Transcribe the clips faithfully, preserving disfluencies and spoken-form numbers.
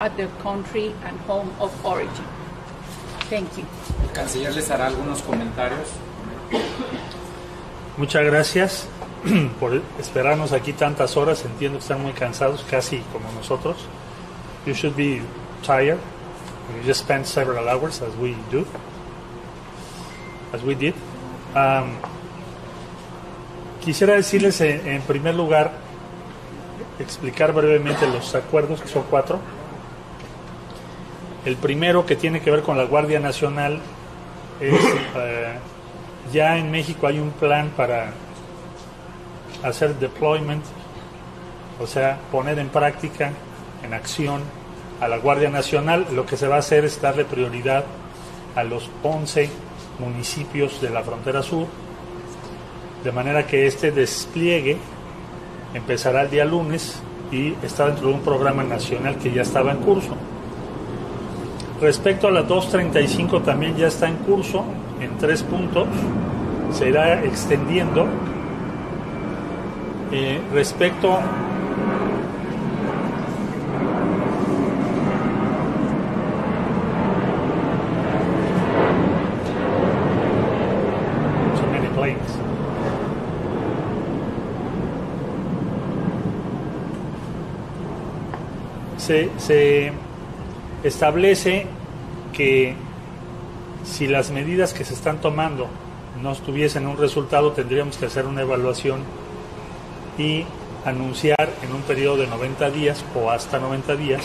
at their country and home of origin. Thank you. El canciller les hará algunos comentarios. Muchas gracias por esperarnos aquí tantas horas. Entiendo que están muy cansados, casi como nosotros. You should be tired. You just spent several hours, as we do, as we did. Um, quisiera decirles en, en primer lugar, explicar brevemente los acuerdos, que son cuatro. El primero, que tiene que ver con la Guardia Nacional, es uh, ya en México hay un plan para hacer deployment, o sea, poner en práctica, en acción, a la Guardia Nacional. Lo que se va a hacer es darle prioridad a los once municipios de la frontera sur, de manera que este despliegue empezará el día lunes y está dentro de un programa nacional que ya estaba en curso. Respecto a la dos treinta y cinco, también ya está en curso, en tres puntos, se irá extendiendo. Eh, respecto Se, se establece que si las medidas que se están tomando no tuviesen un resultado, tendríamos que hacer una evaluación y anunciar en un periodo de noventa días o hasta noventa días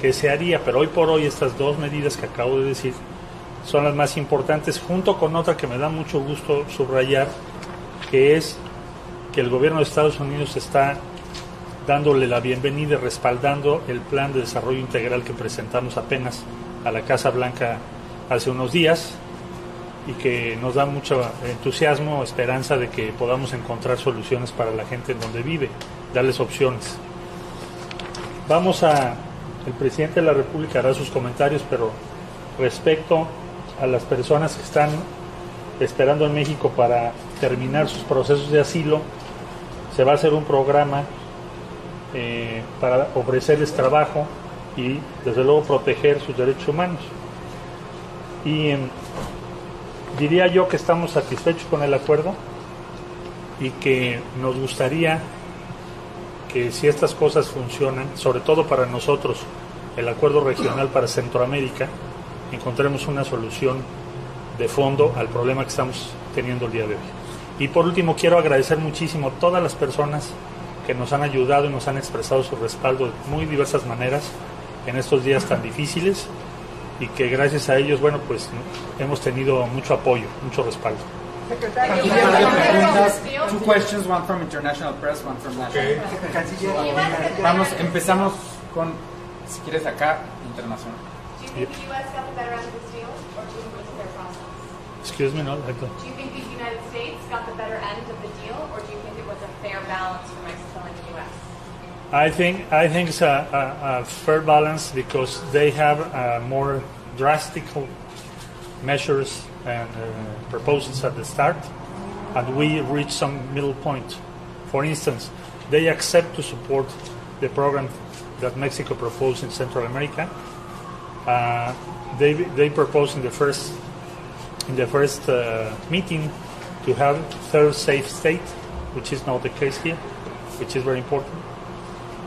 que se haría. Pero hoy por hoy estas dos medidas que acabo de decir son las más importantes, junto con otra que me da mucho gusto subrayar, que es que el gobierno de Estados Unidos está dándole la bienvenida y respaldando el plan de desarrollo integral que presentamos apenas a la Casa Blanca hace unos días, y que nos da mucho entusiasmo, esperanza de que podamos encontrar soluciones para la gente en donde vive, darles opciones. Vamos a... El presidente de la República hará sus comentarios, pero respecto a las personas que están esperando en México para terminar sus procesos de asilo, se va a hacer un programa Eh, para ofrecerles trabajo y desde luego proteger sus derechos humanos. Y eh, diría yo que estamos satisfechos con el acuerdo y que nos gustaría que, si estas cosas funcionan, sobre todo para nosotros, el acuerdo regional para Centroamérica, encontremos una solución de fondo al problema que estamos teniendo el día de hoy. Y por último, quiero agradecer muchísimo a todas las personas que nos han ayudado y nos han expresado su respaldo de muy diversas maneras en estos días tan difíciles, y que gracias a ellos, bueno, pues hemos tenido mucho apoyo, mucho respaldo. Secretario, two questions, one from international press, one from national. Okay. Vamos, empezamos con, si quieres, acá, internacional. Do you think the U S got the better end of this deal, or do you think it was their process? Excuse me, no, I don't. Do you think the United States got the better end of the deal, or do you think it was a fair balance for Mexico and the U S? I think I think it's a, a, a fair balance, because they have uh, more drastic measures and uh, proposals at the start, and we reach some middle point. For instance, they accept to support the program that Mexico proposed in Central America. Uh, they they proposed in the first in the first uh, meeting to have third safe state, which is not the case here, which is very important.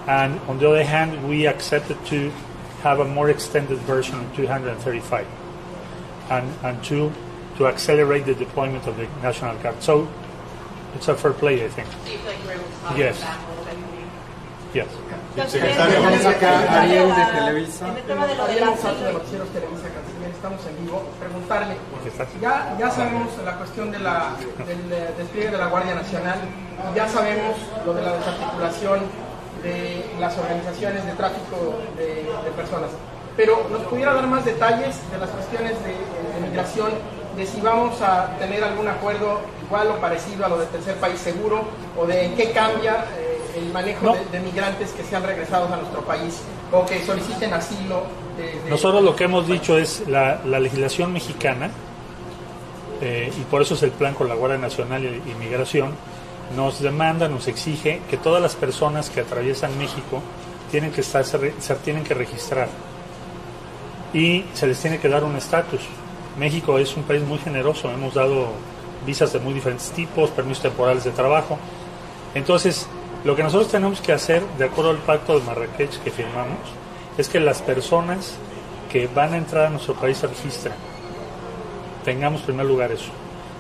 And on the other hand, we accepted to have a more extended version of two thirty-five, and and to to accelerate the deployment of the National Guard. So it's a fair play, I think. Do you feel like you were able to talk yes. about that a little bit? Yes. Yes. Secretario, vamos acá, Ariel de Televisa. En el tema de lo de los noticieros Televisa, Canciller, estamos en vivo. Preguntarle, ya, ya sabemos la cuestión de la, del despliegue de la Guardia Nacional, ya sabemos lo de la desarticulación de las organizaciones de tráfico de, de personas, pero ¿nos pudiera dar más detalles de las cuestiones de, de migración, de si vamos a tener algún acuerdo igual o parecido a lo del tercer país seguro, o de en qué cambia eh, el manejo no. de, de migrantes que sean regresados a nuestro país o que soliciten asilo? De, de Nosotros lo que hemos dicho es la, la legislación mexicana, eh, y por eso es el plan con la Guardia Nacional y, y Migración, nos demanda, nos exige que todas las personas que atraviesan México tienen que estar, se tienen que registrar y se les tiene que dar un estatus. México es un país muy generoso, hemos dado visas de muy diferentes tipos, permisos temporales de trabajo. Entonces, lo que nosotros tenemos que hacer, de acuerdo al pacto de Marrakech que firmamos, es que las personas que van a entrar a nuestro país se registren. Tengamos en primer lugar eso.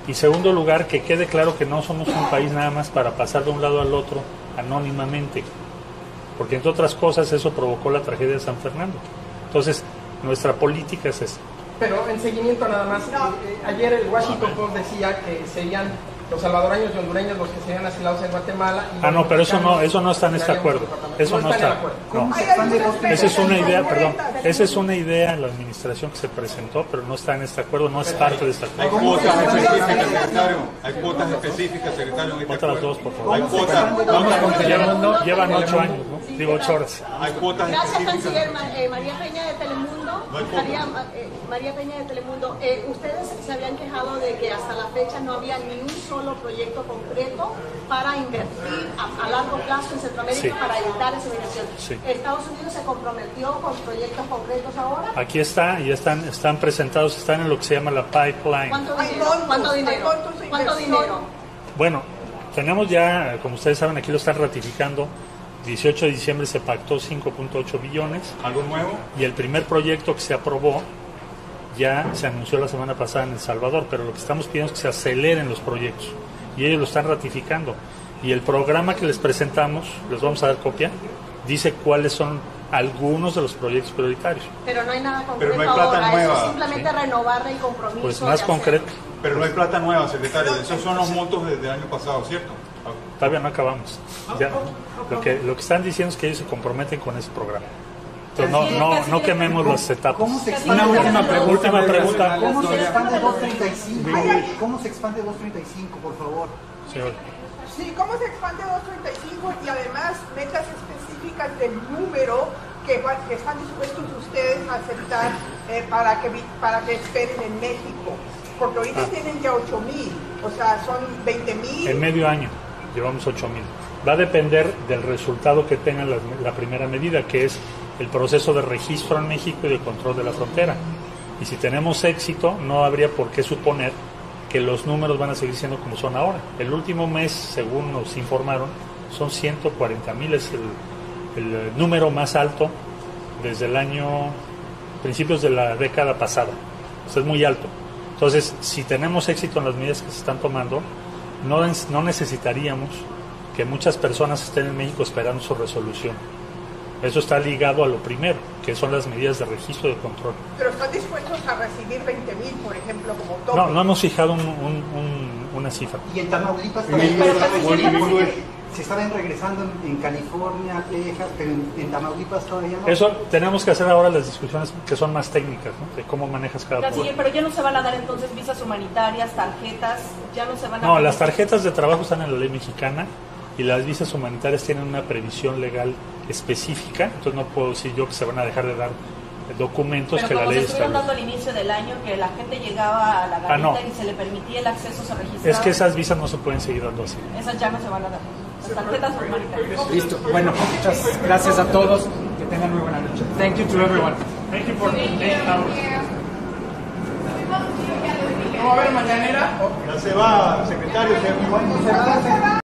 Y segundo lugar, que quede claro que no somos un país nada más para pasar de un lado al otro anónimamente. Porque entre otras cosas eso provocó la tragedia de San Fernando. Entonces, nuestra política es esa. Pero en seguimiento nada más, ayer el Washington Post decía que serían los salvadoreños y hondureños los que serían asilados en Guatemala. Y ah, no, pero eso no, eso no está en este acuerdo. Eso no está. No. Esa es una idea, perdón, esa es una idea en la administración que se presentó, pero no está en este acuerdo, no es parte de este acuerdo. Hay cuotas específicas, secretario. Hay cuotas específicas, secretario. Otras dos, por favor. Hay cuotas. Llevan, llevan ocho años, ¿no? Digo, ocho horas. Hay cuotas específicas. Gracias, canciller. María Peña de Telemundo. María, eh, María Peña de Telemundo, eh, ustedes se habían quejado de que hasta la fecha no había ni un solo proyecto concreto para invertir a, a largo plazo en Centroamérica, sí, para evitar esa migración. Sí. ¿Estados Unidos se comprometió con proyectos concretos ahora? Aquí está, ya están, están presentados, están en lo que se llama la pipeline. ¿Cuánto dinero? ¿Cuánto dinero? ¿Cuánto dinero? Bueno, tenemos ya, como ustedes saben, aquí lo están ratificando. dieciocho de diciembre se pactó cinco punto ocho billones. ¿Algo nuevo? Y el primer proyecto que se aprobó ya se anunció la semana pasada en El Salvador, pero lo que estamos pidiendo es que se aceleren los proyectos y ellos lo están ratificando. Y el programa que les presentamos, les vamos a dar copia, dice cuáles son algunos de los proyectos prioritarios. Pero no hay nada concreto, pero no hay plata ahora, nueva. Eso es simplemente, ¿sí?, renovar el compromiso. Pues más concreto. Pero no hay plata nueva, secretario, esos son los montos desde el año pasado, ¿cierto? Todavía no acabamos. Ya, lo, que, lo que están diciendo es que ellos se comprometen con ese programa. Entonces no, no, no quememos las etapas. ¿Cómo se expande? Una última pregunta. Última pregunta. ¿Cómo se expande doscientos treinta y cinco? ¿Cómo se expande doscientos treinta y cinco, por favor? Señor. Sí, ¿cómo se expande doscientos treinta y cinco? Y además metas específicas del número que, que están dispuestos ustedes a aceptar eh, para, que, para que esperen en México. Porque ahorita ah. tienen ya ocho mil, o sea, son veinte mil. En medio año llevamos ocho mil. Va a depender del resultado que tenga la, la primera medida, que es el proceso de registro en México y de control de la frontera. Y si tenemos éxito, no habría por qué suponer que los números van a seguir siendo como son ahora. El último mes, según nos informaron, son ciento cuarenta mil, es el, el número más alto desde el año, principios de la década pasada. Eso es muy alto. Entonces, si tenemos éxito en las medidas que se están tomando, no, no necesitaríamos que muchas personas estén en México esperando su resolución. Eso está ligado a lo primero, que son las medidas de registro y de control. ¿Pero están dispuestos a recibir veinte mil, por ejemplo, como tope? No, no hemos fijado un, un, un, una cifra. ¿Y en Tamaulipas también? Pero, pero, pero, pero, se estaban regresando en California, Texas, pero en, en Tamaulipas todavía no. Eso tenemos que hacer ahora las discusiones que son más técnicas, ¿no?, de cómo manejas cada cosa. Pero ya no se van a dar entonces visas humanitarias, tarjetas, ya no se van a... No, las tarjetas de trabajo están en la ley mexicana y las visas humanitarias tienen una previsión legal específica, entonces no puedo decir yo que se van a dejar de dar documentos. Pero que la ley está estuvieron dando al inicio del año, que la gente llegaba a la garita ah, no. y se le permitía el acceso, se registraba. Es que esas visas no se pueden seguir dando así. Esas ya no se van a dar. Las tarjetas humanitarias. Listo. Bueno, muchas gracias a todos. Que tengan muy buena noche. Thank you to everyone. Thank you for being here. ¿No va a haber mañanera? Ya se va, secretario.